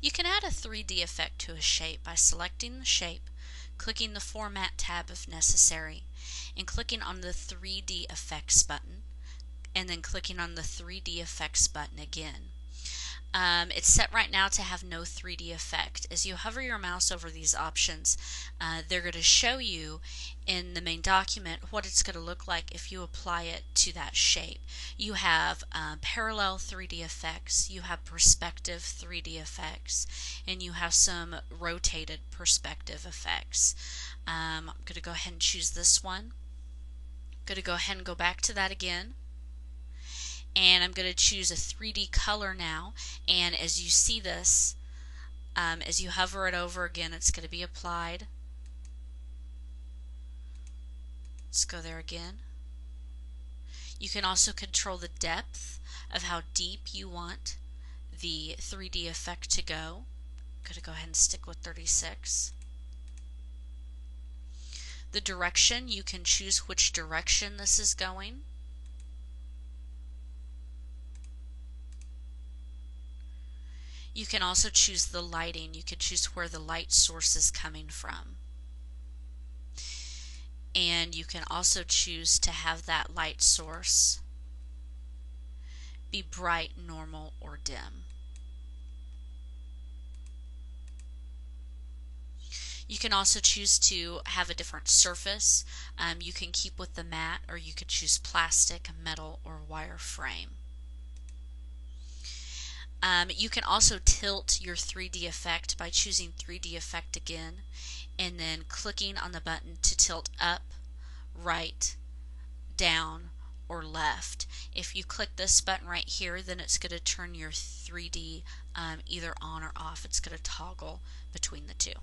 You can add a 3D effect to a shape by selecting the shape, clicking the Format tab if necessary, and clicking on the 3D Effects button, and then clicking on the 3D Effects button again. It's set right now to have no 3D effect. As you hover your mouse over these options, they're going to show you in the main document what it's going to look like if you apply it to that shape. You have parallel 3D effects, you have perspective 3D effects, and you have some rotated perspective effects. I'm going to go ahead and choose this one. I'm going to go ahead and go back to that again. And I'm going to choose a 3D color now, and as you see this, as you hover it over again, it's going to be applied. Let's go there again. You can also control the depth of how deep you want the 3D effect to go. I'm going to go ahead and stick with 36. The direction, you can choose which direction this is going. You can also choose the lighting. You can choose where the light source is coming from. And you can also choose to have that light source be bright, normal, or dim. You can also choose to have a different surface. You can keep with the matte, or you could choose plastic, metal, or wireframe. You can also tilt your 3D effect by choosing 3D effect again and then clicking on the button to tilt up, right, down, or left. If you click this button right here, then it's going to turn your 3D either on or off. It's going to toggle between the two.